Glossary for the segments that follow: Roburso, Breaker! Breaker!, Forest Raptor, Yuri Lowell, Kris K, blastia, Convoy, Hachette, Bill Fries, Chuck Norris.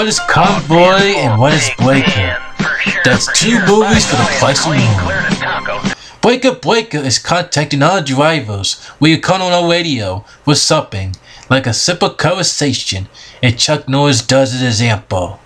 what is Convoy and what is Breaker? That's two movies for the price of one. Breaker! Breaker! is contacting all drivers. We are calling on our radio for something like a simple conversation, and Chuck Norris does it as ample.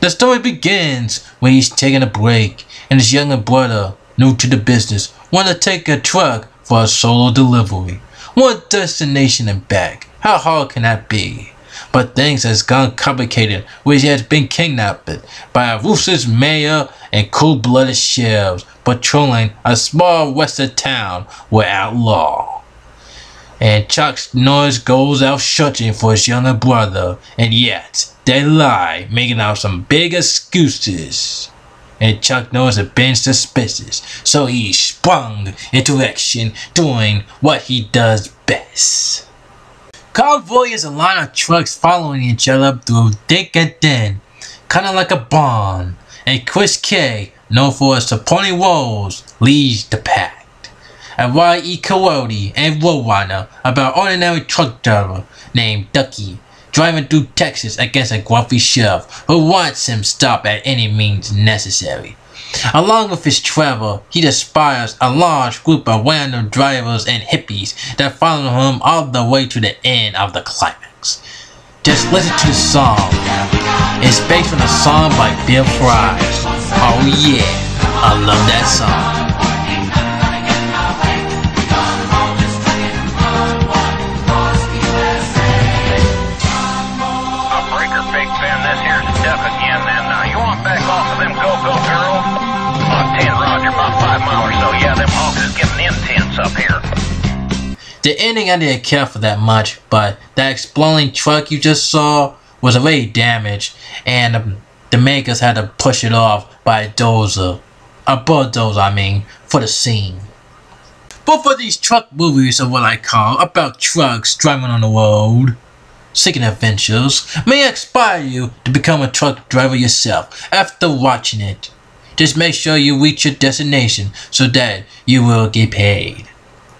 The story begins when he's taking a break, and his younger brother, new to the business, wants to take a truck for a solo delivery. One destination and back. How hard can that be? But things has gone complicated, where he has been kidnapped by a ruthless mayor and cool-blooded sheriffs patrolling a small western town where outlaw. And Chuck Norris goes out searching for his younger brother, and yet they lie, making out some big excuses. And Chuck Norris has been suspicious, so he sprung into action, doing what he does best. Convoy is a line of trucks following each other through thick and thin, kind of like a bond, and Kris K, known for his supporting roles, leads the pack. And Y.E. Coyote and Roadrunner about an ordinary truck driver named Ducky, driving through Texas against a grumpy sheriff who wants him stopped at any means necessary. Along with his travel, he espies a large group of random drivers and hippies that follow him all the way to the end of the climax. Just listen to the song. It's based on a song by Bill Fries. Oh yeah, I love that song. The ending I didn't care for that much, but that exploding truck you just saw was already damaged, and the makers had to push it off by a bulldozer, for the scene. Both of these truck movies are what I call about trucks driving on the road, seeking adventures, may inspire you to become a truck driver yourself after watching it. Just make sure you reach your destination so that you will get paid.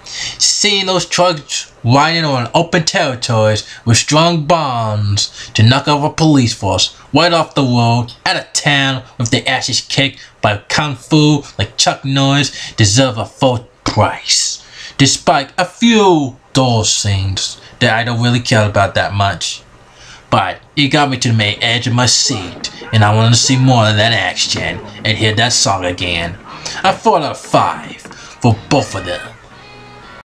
Seeing those trucks riding on open territories with strong bonds to knock off a police force right off the road out of town with their asses kicked by kung fu like Chuck Norris deserve a full price. Despite a few dull scenes that I don't really care about that much. But it got me to the main edge of my seat, and I wanted to see more of that action and hear that song again. I thought of 5 for both of them.